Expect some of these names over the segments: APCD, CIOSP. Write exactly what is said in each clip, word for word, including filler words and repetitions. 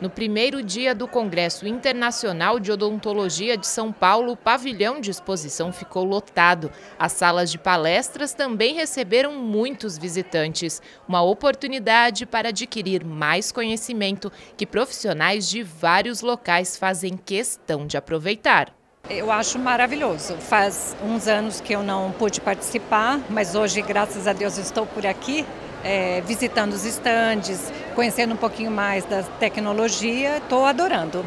No primeiro dia do Congresso Internacional de Odontologia de São Paulo, o pavilhão de exposição ficou lotado. As salas de palestras também receberam muitos visitantes. Uma oportunidade para adquirir mais conhecimento que profissionais de vários locais fazem questão de aproveitar. Eu acho maravilhoso. Faz uns anos que eu não pude participar, mas hoje, graças a Deus, estou por aqui. É, visitando os estandes, conhecendo um pouquinho mais da tecnologia, estou adorando.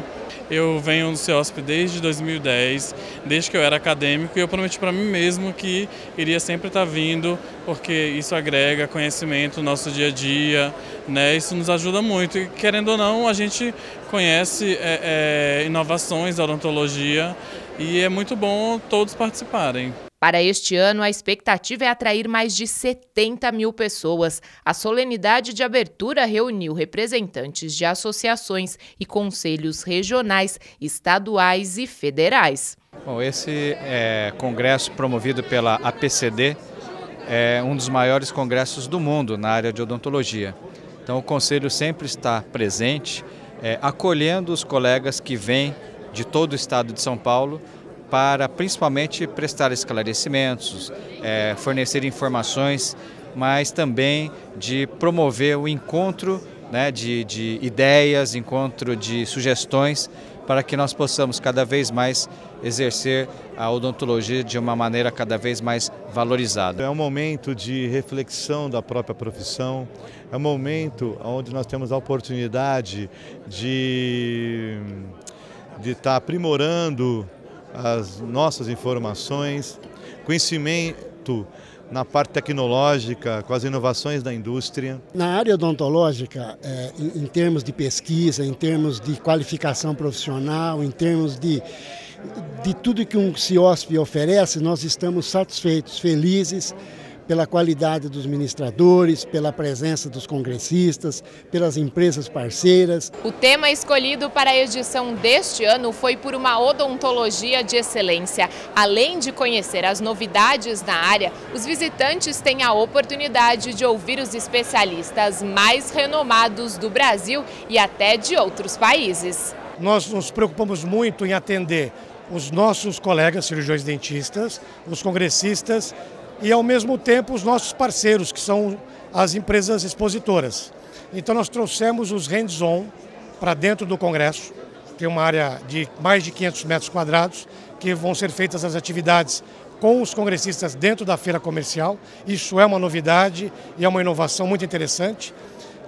Eu venho no C I O S P desde dois mil e dez, desde que eu era acadêmico, e eu prometi para mim mesmo que iria sempre estar vindo, porque isso agrega conhecimento no nosso dia a dia, né? Isso nos ajuda muito e, querendo ou não, a gente conhece é, é, inovações da odontologia e é muito bom todos participarem. Para este ano, a expectativa é atrair mais de setenta mil pessoas. A solenidade de abertura reuniu representantes de associações e conselhos regionais, estaduais e federais. Bom, esse é, congresso promovido pela A P C D é um dos maiores congressos do mundo na área de odontologia. Então o conselho sempre está presente, é, acolhendo os colegas que vêm de todo o estado de São Paulo, para principalmente prestar esclarecimentos, é, fornecer informações, mas também de promover o encontro, né, de, de ideias, encontro de sugestões, para que nós possamos cada vez mais exercer a odontologia de uma maneira cada vez mais valorizada. É um momento de reflexão da própria profissão, é um momento onde nós temos a oportunidade de, de estar aprimorando as nossas informações, conhecimento na parte tecnológica, com as inovações da indústria. Na área odontológica, é, em, em termos de pesquisa, em termos de qualificação profissional, em termos de, de tudo que um C I O S P oferece, nós estamos satisfeitos, felizes pela qualidade dos ministradores, pela presença dos congressistas, pelas empresas parceiras. O tema escolhido para a edição deste ano foi por uma odontologia de excelência. Além de conhecer as novidades na área, os visitantes têm a oportunidade de ouvir os especialistas mais renomados do Brasil e até de outros países. Nós nos preocupamos muito em atender os nossos colegas cirurgiões dentistas, os congressistas, e, ao mesmo tempo, os nossos parceiros, que são as empresas expositoras. Então, nós trouxemos os hands-on para dentro do Congresso, que é uma área de mais de quinhentos metros quadrados, que vão ser feitas as atividades com os congressistas dentro da feira comercial. Isso é uma novidade e é uma inovação muito interessante.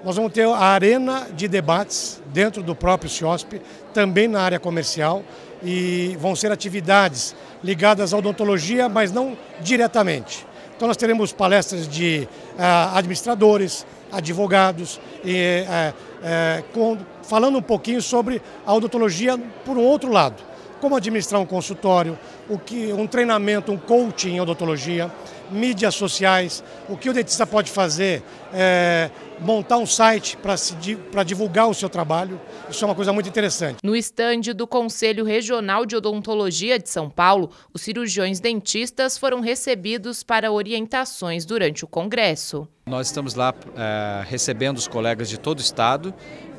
Nós vamos ter a arena de debates dentro do próprio C I O S P, também na área comercial, e vão ser atividades ligadas à odontologia, mas não diretamente. Então nós teremos palestras de ah, administradores, advogados, e, ah, ah, com, falando um pouquinho sobre a odontologia por um outro lado. Como administrar um consultório, o que, um treinamento, um coaching em odontologia, mídias sociais, o que o dentista pode fazer, é, montar um site para divulgar o seu trabalho. Isso é uma coisa muito interessante. No estande do Conselho Regional de Odontologia de São Paulo, os cirurgiões dentistas foram recebidos para orientações durante o congresso. Nós estamos lá é, recebendo os colegas de todo o estado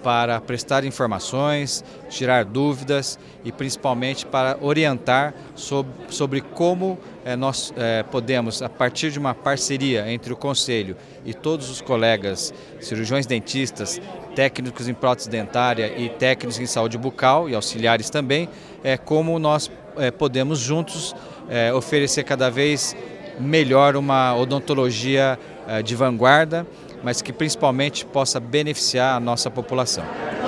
para prestar informações, tirar dúvidas e principalmente para orientar sobre, sobre como é, nós é, podemos, a partir de uma parceria entre o Conselho e todos os colegas, cirurgiões dentistas, técnicos em prótese dentária e técnicos em saúde bucal e auxiliares também, é, como nós é, podemos juntos é, oferecer cada vez melhor uma odontologia é, de vanguarda, mas que principalmente possa beneficiar a nossa população.